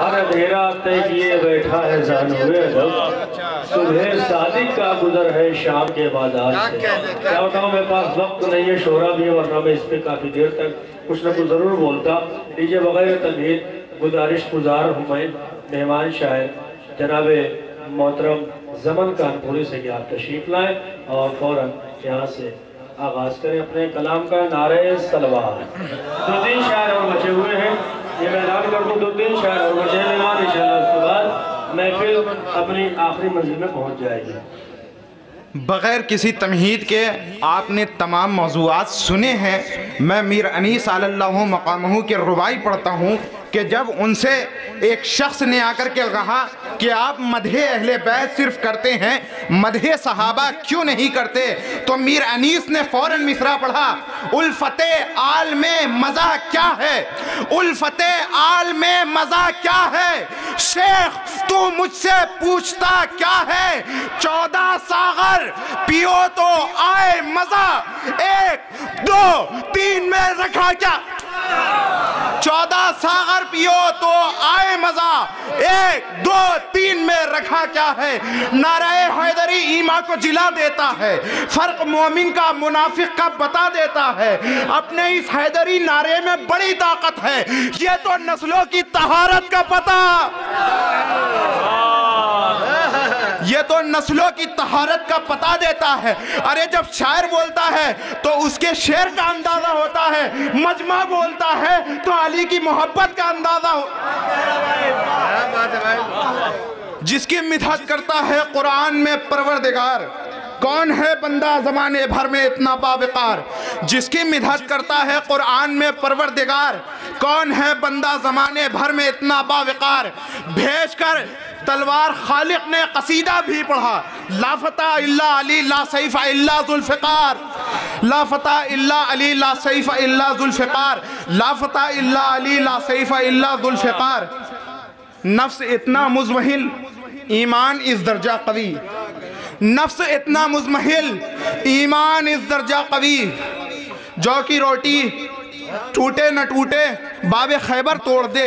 हर अंधेरा तय किए बैठा है जानवे वक्त, सुबह सादिक का गुजर है शाम के बाजार से। क्या बताऊँ, मेरे पास वक्त नहीं है, शोहरा भी है, वरना मैं इस पर काफ़ी देर तक कुछ ना कुछ ज़रूर बोलता। डीजे बगैर तमीज़ गुजारिश गुजार हुमैन मेहमान शायर जनाब मोहतरम जमन कानपुरी से आप तशरीफ़ लाएँ और फ़ौरन यहाँ से आगाज़ करें अपने कलाम का। नारे सलवार दो तीन शायर और बचे हुए हैं, ये मैं ऐलान कर दूँ, दो तीन शायर और बचे हैं, इंशाअल्लाह उसके बाद महफिल अपनी आखिरी मंजिल में पहुँच जाएगी। बग़ैर किसी तमहीद के आपने तमाम मौज़ूआत सुने हैं। मैं मीर अनीस अलल्लाहु मक़ामहू के रुबाई पढ़ता हूँ कि जब उनसे एक शख्स ने आकर के कहा कि आप मदहे अहले बैत सिर्फ करते हैं, मदहे सहाबा क्यों नहीं करते, तो मीर अनीस ने फ़ौरन मिसरा पढ़ा, उल्फ़ते आल में मज़ा क्या है, उल्फ़ते आल में मज़ा क्या है, शेख तू मुझसे पूछता क्या है, 14 सागर पियो तो आए मज़ा, 1 2 3 में रखा क्या, 14 सागर पियो तो आए मज़ा, 1 2 3 में रखा क्या है। नाराए हैदरी ईमा को जिला देता है, फ़र्क मोमिन का मुनाफिक का बता देता है। अपने इस हैदरी नारे में बड़ी ताकत है, ये तो नस्लों की तहारत का पता, ये तो नस्लों की तहारत का पता देता है। अरे जब शायर बोलता है तो उसके शेर का अंदाज़ा होता है, मजमा बोलता है तो अली की मोहब्बत का अंदाज़ा हो। जिसकी मिथात करता है कुरान में परवरदिगार, कौन है बंदा ज़माने भर में इतना बावकार। जिसकी मिथात करता है कुरान में परवरदिगार, कौन है बंदा ज़माने भर में इतना बावकार। भेज कर तलवार खालिक ने कसीदा भी पढ़ा, ला फता इल्ला अली ला सैफा इल्ला दुल्फिकार, ला फता इल्ला अली ला सैफा इल्ला दुल्फिकार, ला फता इल्ला अली ला सैफा इल्ला दुल्फिकार। नफ्स इतना मुजमहिल ईमान इस दर्जा कवी, नफ्स इतना मुजमहिल ईमान इस दर्जा कवी। जौ की रोटी टूटे न टूटे बाबे खैबर तोड़ दे,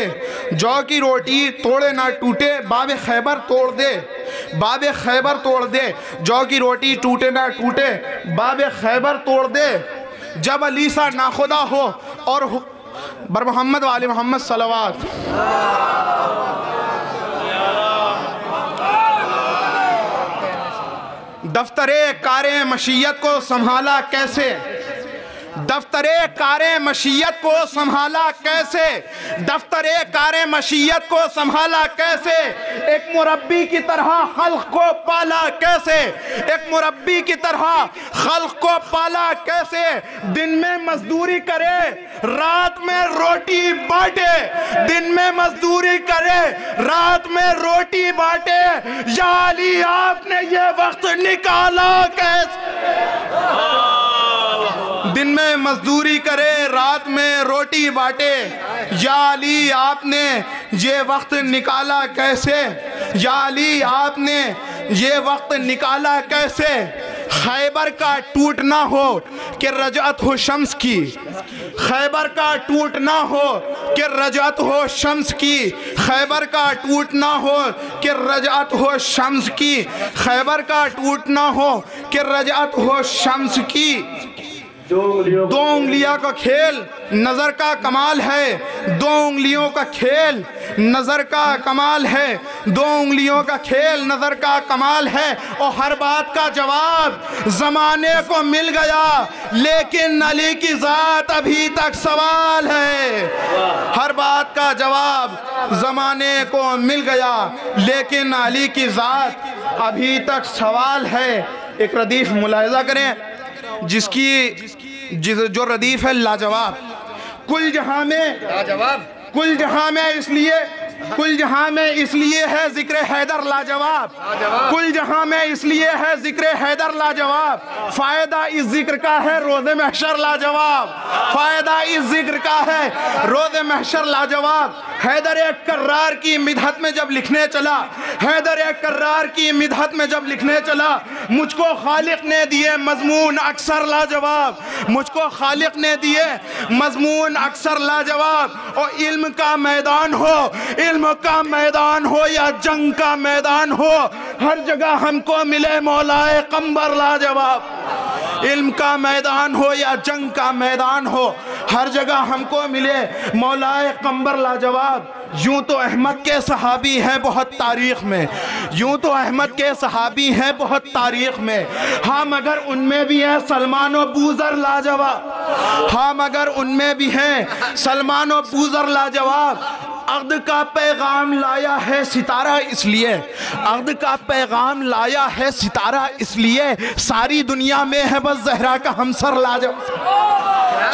जौ की रोटी तोड़े ना टूटे बाबे खैबर तोड़ दे, बाबे खैबर तोड़ दे, जौ की रोटी टूटे ना टूटे बाबे खैबर तोड़ दे। जब अली सा नाखुदा हो और बर मोहम्मद वाले मोहम्मद सलावत। दफ्तर-ए-कारे मशियत को संभाला कैसे, दफ्तर-ए-कारे मशियत को संभाला कैसे, दफ्तर-ए-कारे मशियत को संभाला कैसे। एक मुरब्बी की तरह खल्क़ को पाला कैसे, एक मुरब्बी की तरह खल्क़ को पाला कैसे। दिन में मजदूरी करे रात में रोटी बांटे, दिन में मजदूरी करे रात में रोटी बांटे, या अली आपने ये वक्त निकाला कैसे। दिन में मजदूरी करे रात में रोटी बांटे, या अली आपने ये वक्त निकाला कैसे, या अली आपने ये वक्त निकाला कैसे। खैबर का टूटना हो कि रजअत हो शम्स की, खैबर का टूटना हो कि रजअत हो शम्स की, खैबर का टूटना हो कि रजअत हो शम्स की, खैबर का टूटना हो कि रजअत हो शम्स की। दो उंगलियों का खेल नज़र का कमाल है, दो उंगलियों का खेल नज़र का कमाल है, दो उंगलियों का खेल नज़र का कमाल है। और हर बात का जवाब ज़माने को मिल गया, लेकिन अली की ज़ात अभी तक सवाल है। हर बात का जवाब ज़माने को मिल गया, लेकिन अली की ज़ात अभी तक सवाल है। एक रदीफ़ मुलाहिज़ा करें जिसकी जो रदीफ है लाजवाब। कुल जहाँ में लाजवाब, कुल जहाँ में इसलिए, कुल जहाँ में इसलिए है जिक्र हैदर लाजवाब, कुल जहाँ में इसलिए है जिक्र हैदर लाजवाब। फ़ायदा इस जिक्र का है रोज़े महशर लाजवाब, फ़ायदा इस जिक्र का है रोज़े महशर लाजवाब। हैदर ए कर्रार की मिदहत में जब लिखने चला, हैदर ए कर्रार की मिदहत में जब लिखने चला, मुझको खालिक ने दिए मजमून अक्सर लाजवाब, मुझको खालिक ने दिए मजमून अक्सर लाजवाब। और इल्म का मैदान हो, इल्म का मैदान हो या जंग का मैदान हो, हर जगह हमको मिले मौलाए कंबर लाजवाब। इल्म का मैदान हो या जंग का मैदान हो, हर जगह हमको मिले मौलाए कंबर लाजवाब। यूँ तो अहमद के सहाबी हैं बहुत तारीख़ में, यूँ तो अहमद के सहाबी हैं बहुत तारीख़ में, हाँ मगर उनमें भी हैं सलमान व बूज़र लाजवाब, हाँ मगर उनमें भी हैं सलमान व बूज़र लाजवाब। अर्द का पैगाम लाया है सितारा इसलिए, अर्द का पैगाम लाया है सितारा इसलिए, सारी दुनिया में है बस जहरा का हमसर लाजवाब।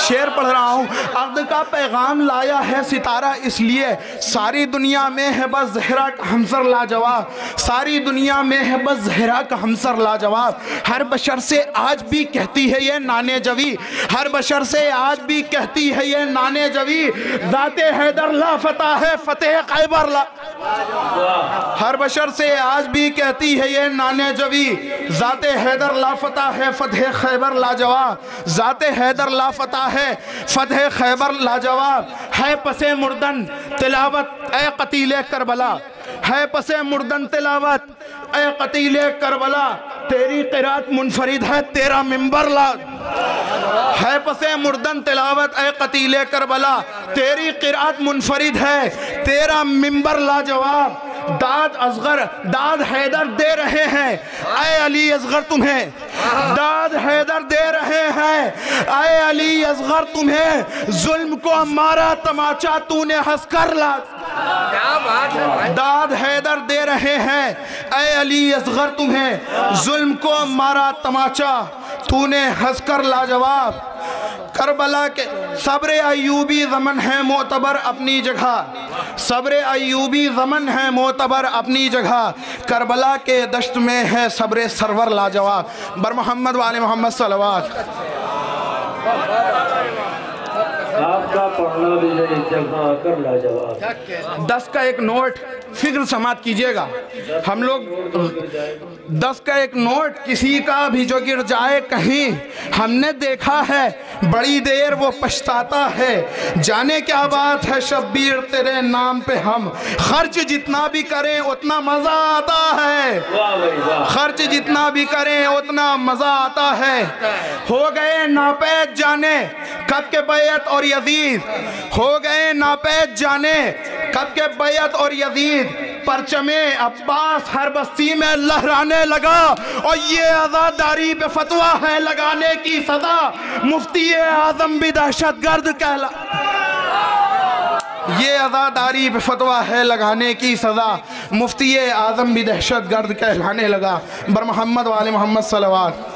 शेर पढ़ रहा हूँ, अर्द का पैगाम लाया है सितारा इसलिए, सारी दुनिया में है बस जहरा का हमसर लाजवाब, सारी दुनिया में है बस जहरा का हमसर लाजवाब। हर बशर से आज भी कहती है ये नाने जवी, हर बशर से आज भी कहती है ये नाने जवी, दाते हैदर ला फता है फतेह खैबर ला। हर बशर से आज भी कहती है ये नाने जवी, जाते हैदर ला फता है फतेह खैबर लाजवाब, जाते हैदर ला फता है फतेह खैबर लाजवाब। है पसे मुर्दन तिलावत ए कतीले करबला, है पसे मुर्दन तिलावत ए कतीले करबला, तेरी क़िरात मुनफरिद है तेरा मिंबर ला। है पसे मुर्दन तिलावत ए कतीले करबला, तेरी क़िरात मुनफरिद है तेरा मिंबर लाजवाब। दाद असगर दाद हैदर दे रहे हैं आए अली असगर तुम्हें, दाद हैदर दे रहे हैं आए अली असगर तुम्हें, जुल्म को मारा तमाचा तूने हंस कर ला। दाद हैदर दे रहे हैं आए अली असगर तुम्हें, जुल्म को मारा तमाचा तूने हंस कर लाजवाब। करबला के सब्र अयूबी ज़मन है मोतबर अपनी जगह, सब्र अयूबी ज़मन है मोतबर अपनी जगह, करबला के दश्त में है सब्र सरवर लाजवाब। बर मोहम्मद वाले मोहम्मद सल्लल्लाहु अलैहि। 10 का एक नोट फिक्र समाप्त कीजिएगा, हम लोग 10 का एक नोट किसी का भी जो गिर जाए कहीं, हमने देखा है बड़ी देर वो पछताता है, जाने क्या बात है शब्बीर तेरे नाम पे हम, खर्च जितना भी करें उतना मज़ा आता है, खर्च जितना भी करें उतना मज़ा आता है। हो गए नापैद जाने कब के बैत और यजीद, हो गए नापैद जाने कब के बैत और यजीद, परचमे अब्बास हर बस्ती में लहराने लगा। और ये आज़ादारी पे फतवा है लगाने की सजा, मुफ्ती आज़म भी दहशतगर्द कहला। ये आज़ादारी पे फतवा है लगाने की सजा, मुफ्ती आज़म भी दहशतगर्द कहलाने लगा। बर मोहम्मद वाले मोहम्मद सल्लल्लाहु अलैहि वसल्लम।